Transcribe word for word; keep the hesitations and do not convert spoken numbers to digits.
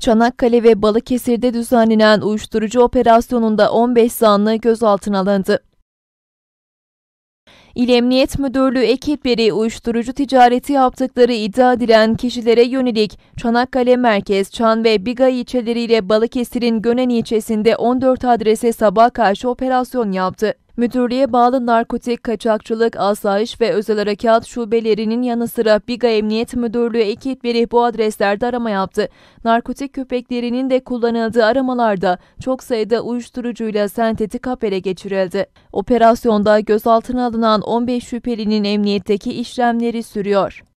Çanakkale ve Balıkesir'de düzenlenen uyuşturucu operasyonunda on beş zanlı gözaltına alındı. İl Emniyet Müdürlüğü ekipleri uyuşturucu ticareti yaptıkları iddia edilen kişilere yönelik Çanakkale Merkez, Çan ve Biga ilçeleriyle Balıkesir'in Gönen ilçesinde on dört adrese sabaha karşı operasyon yaptı. Müdürlüğe bağlı narkotik, kaçakçılık, asayiş ve özel harekat şubelerinin yanı sıra Biga Emniyet Müdürlüğü ekipleri bu adreslerde arama yaptı. Narkotik köpeklerinin de kullanıldığı aramalarda çok sayıda uyuşturucuyla sentetik hap ele geçirildi. Operasyonda gözaltına alınan on beş şüphelinin emniyetteki işlemleri sürüyor.